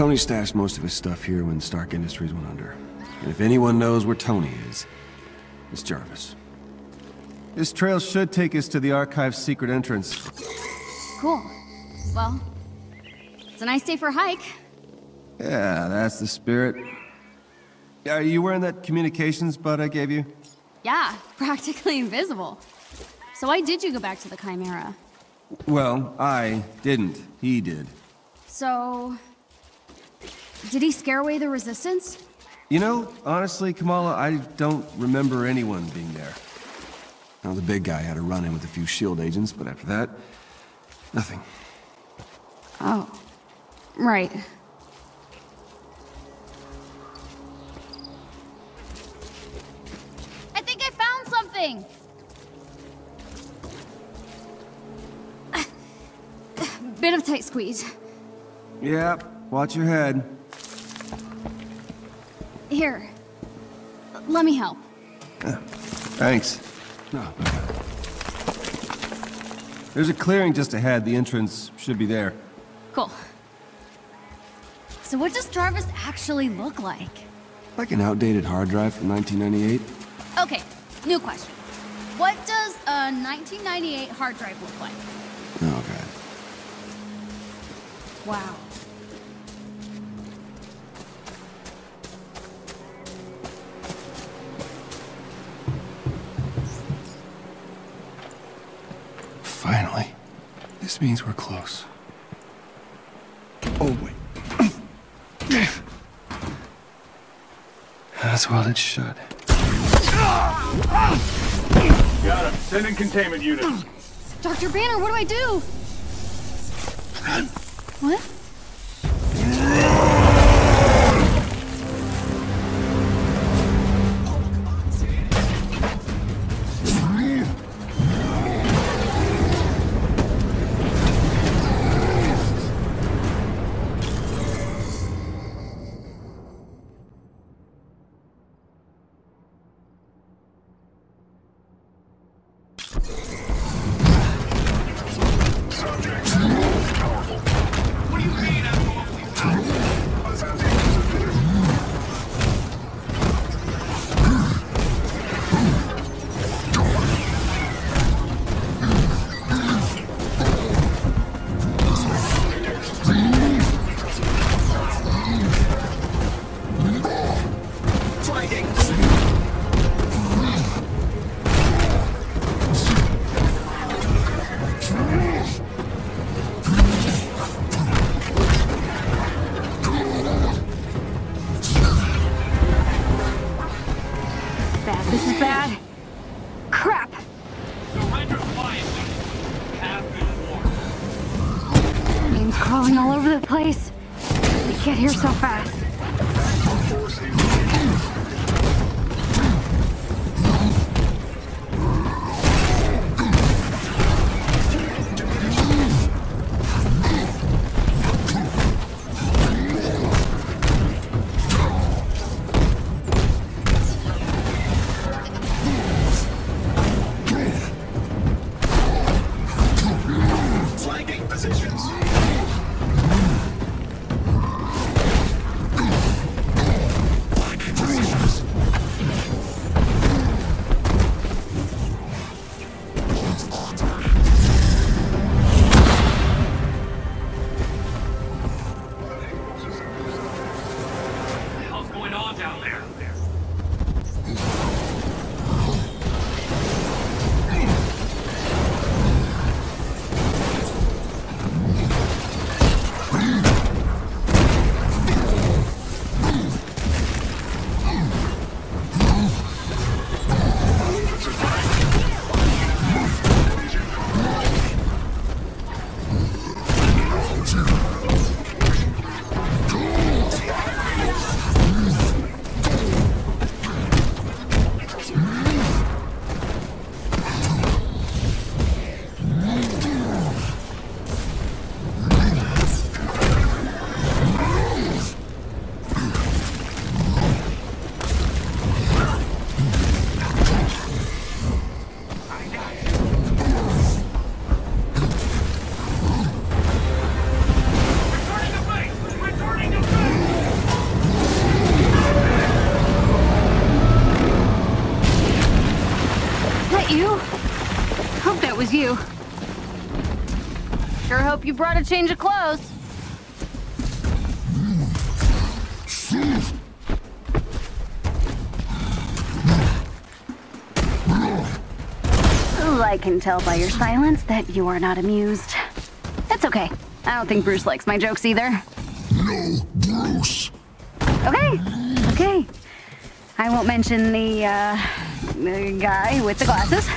Tony stashed most of his stuff here when Stark Industries went under. And if anyone knows where Tony is, it's Jarvis. This trail should take us to the archive's secret entrance. Cool. Well, it's a nice day for a hike. Yeah, that's the spirit. Are you wearing that communications bud I gave you? Yeah, practically invisible. So why did you go back to the Chimera? Well, I didn't. He did. So... did he scare away the resistance? You know, honestly, Kamala, I don't remember anyone being there. Now, the big guy had a run-in with a few S.H.I.E.L.D. agents, but after that, nothing. Oh. Right. I think I found something! Bit of tight squeeze. Yeah, watch your head. Here. Let me help. Thanks. No. There's a clearing just ahead. The entrance should be there. Cool. So what does Jarvis actually look like? Like an outdated hard drive from 1998. Okay, new question. What does a 1998 hard drive look like? Oh, God. Wow. Finally. This means we're close. Oh, wait. That's what it should. Got him. Send in containment units. Dr. Banner, what do I do? What? Sure hope you brought a change of clothes. I can tell by your silence that you are not amused. That's okay. I don't think Bruce likes my jokes either. No, Bruce. Okay, okay. I won't mention the guy with the glasses.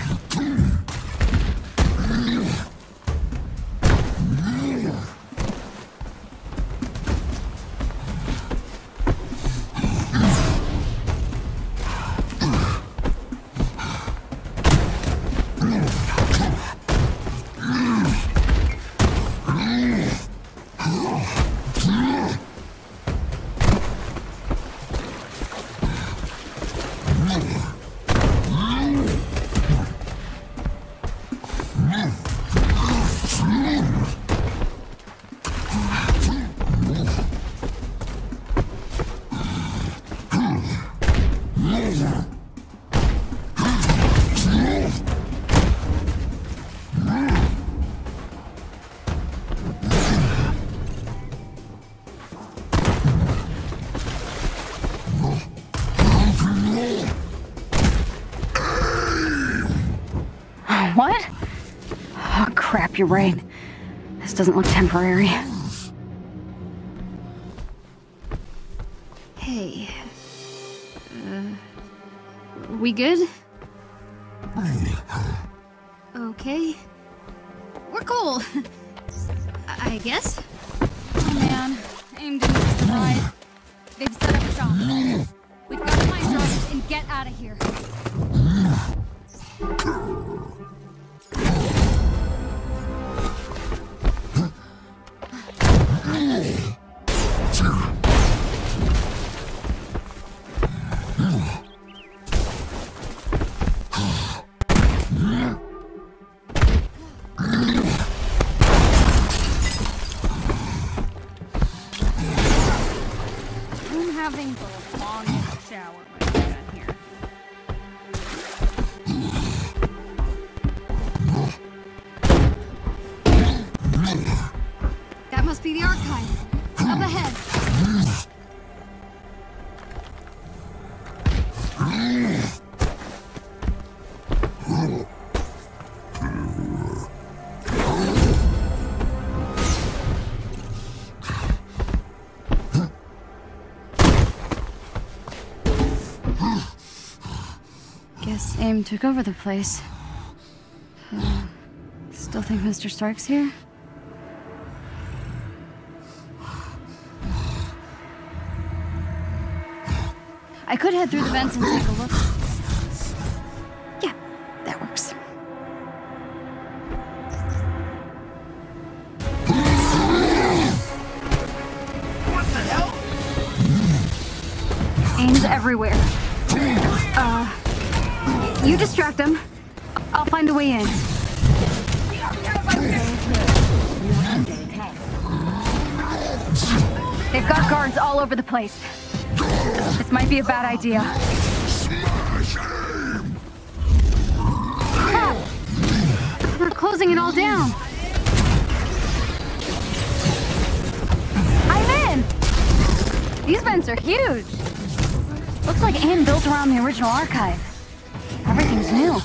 You're right. This doesn't look temporary. Hey. We good? Okay. We're cool. I guess. Oh man. AIM didn't just arrive. They've set up shop. We've got to find Jarvis and get out of here. AIM took over the place. Still think Mr. Stark's here? I could head through the vents and take a look. Yeah, that works. What the hell? AIM's everywhere. You distract them. I'll find a way in. They've got guards all over the place. This might be a bad idea. Crap! They're closing it all down. I'm in! These vents are huge. Looks like AIM built around the original archive. Everything's new.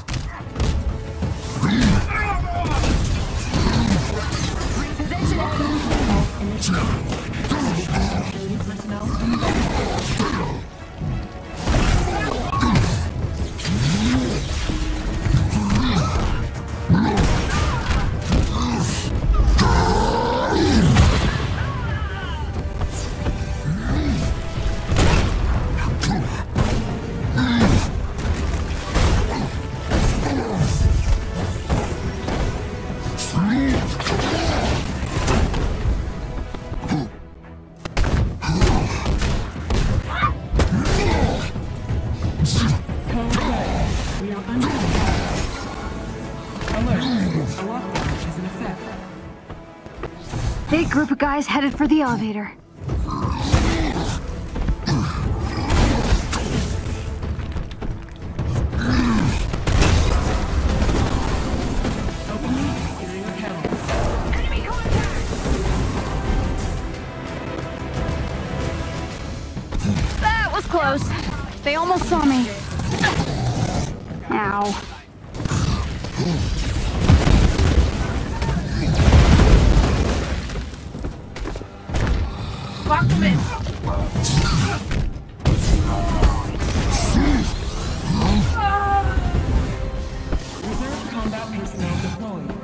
Big group of guys headed for the elevator. Enemy coming was close. They almost saw me. Ow. Lock them in. Reserve combat personnel deployed.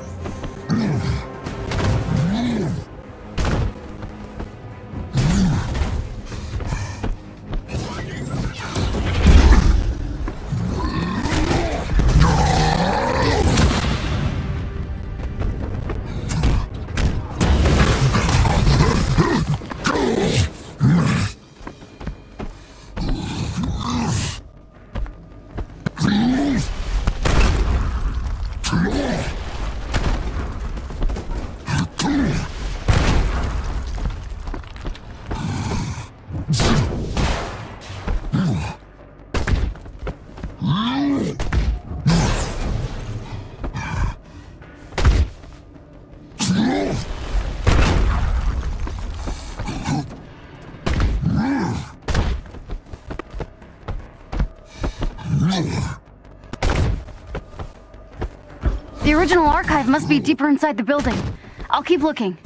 The original archive must be deeper inside the building. I'll keep looking.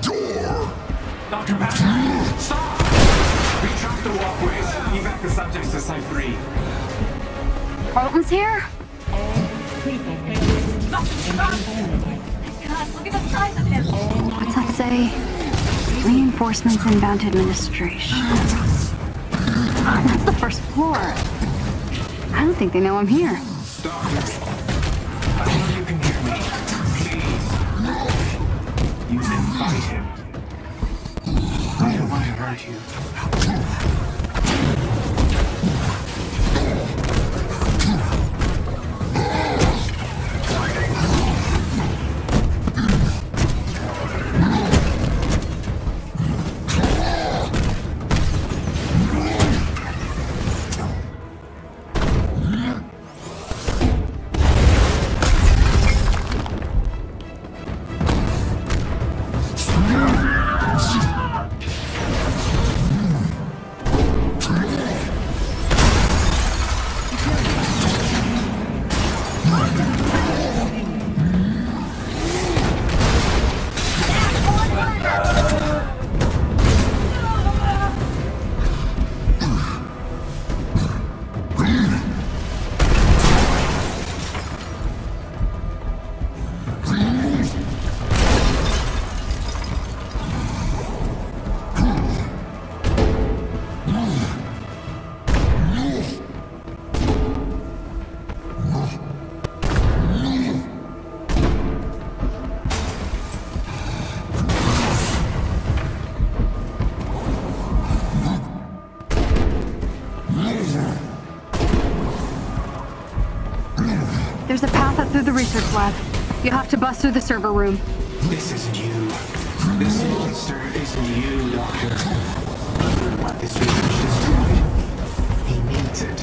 Door! Dr. Patrick, stop! We trapped the walkways. Evac the subjects to Site 3. Carlton's here? God, look at the size of him! What's that say? Reinforcements inbound administration. That's the first floor. I don't think they know I'm here. Doctor, I know you can hear me. Please. You can fight him. I don't want to hurt you. There's a path up through the research lab. You have to bust through the server room. This isn't you. This monster isn't you, Doctor. I want this research destroyed. He needs it.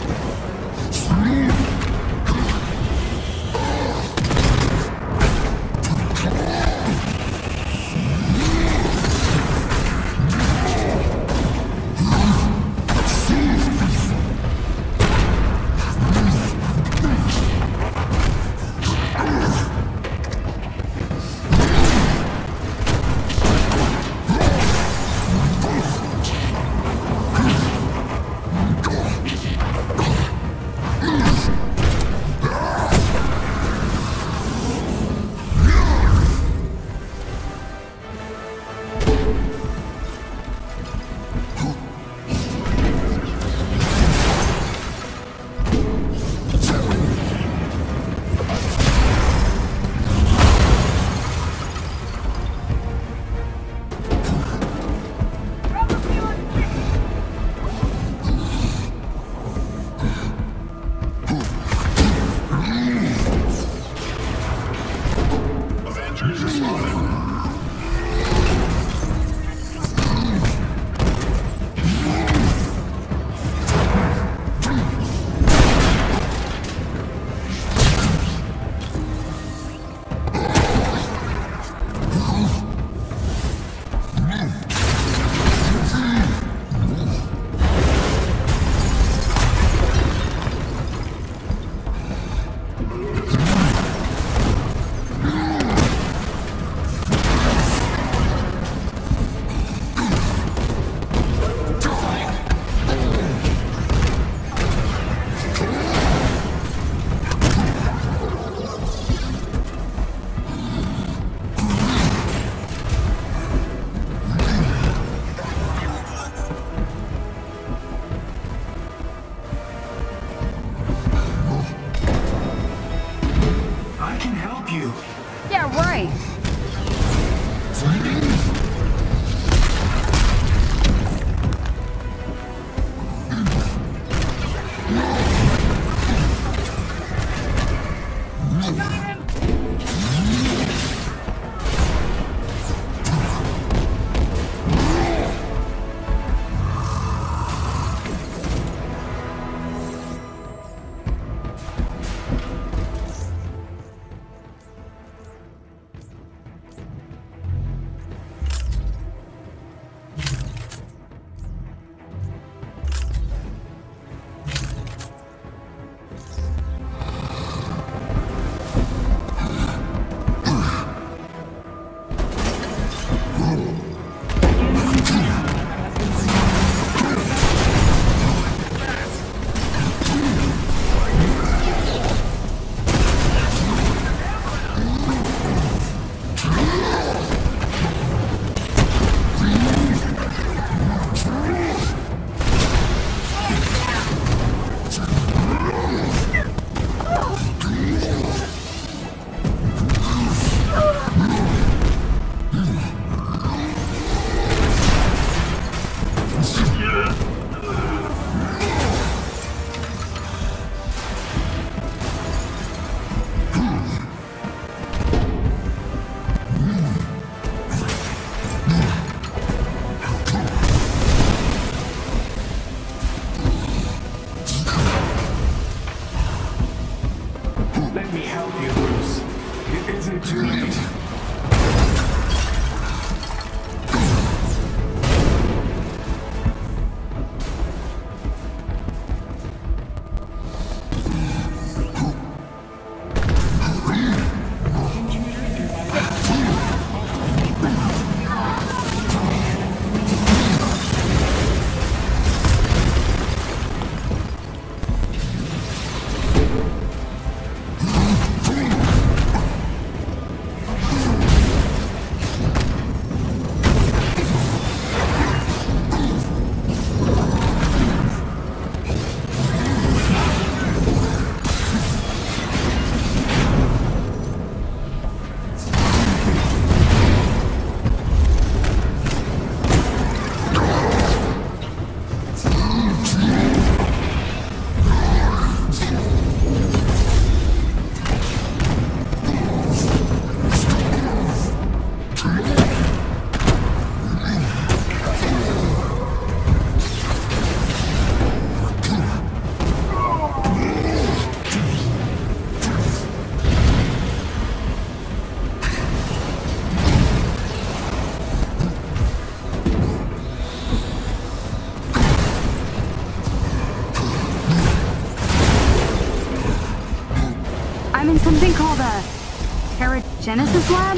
Terrigenesis lab?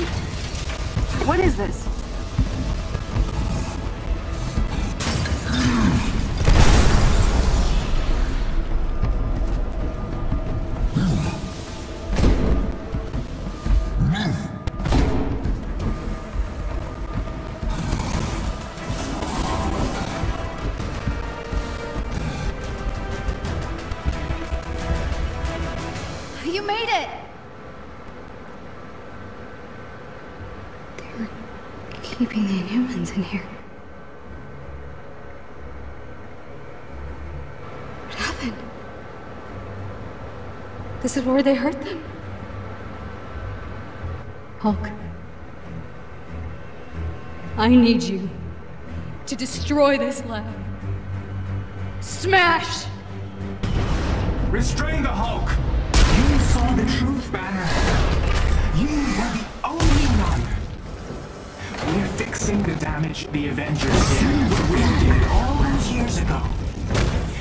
What is this? Keeping the Inhumans in here. What happened? This is where they hurt them. Hulk, I need you to destroy this lab. Smash! Restrain the Hulk! You saw the truth, Banner. You were the only one. We're fixing the damage the Avengers did. We did all those years ago.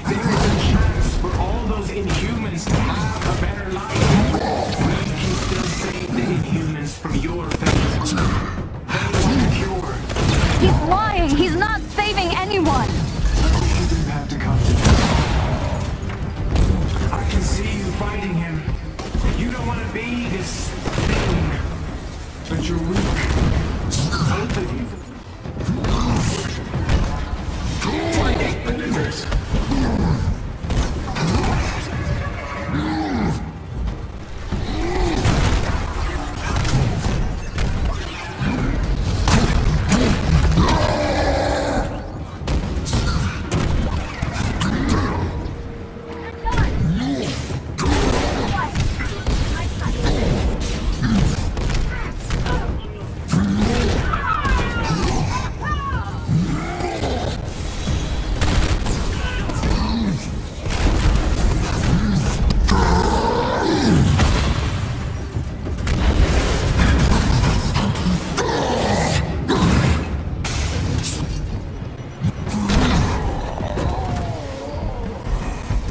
There is a chance for all those Inhumans to have a better life. We can still save the Inhumans from your fate. They want a cure. He's lying! He's not saving anyone! You didn't have to come to me. I can see you fighting him. You don't want to be this thing. But you're weak. Both of you. I hate the lizards.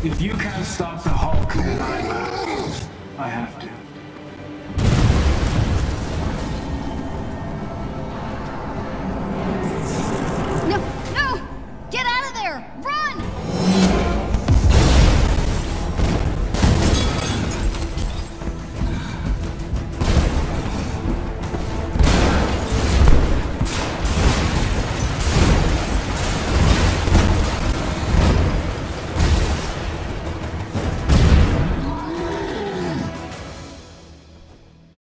If you can't stop the Hulk, I have to.